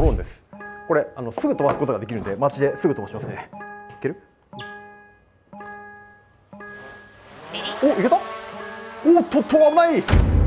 ドローンです。これすぐ飛ばすことができるんで、街ですぐ飛ばしますね。いける？お、いけた？おっとっと、危ない。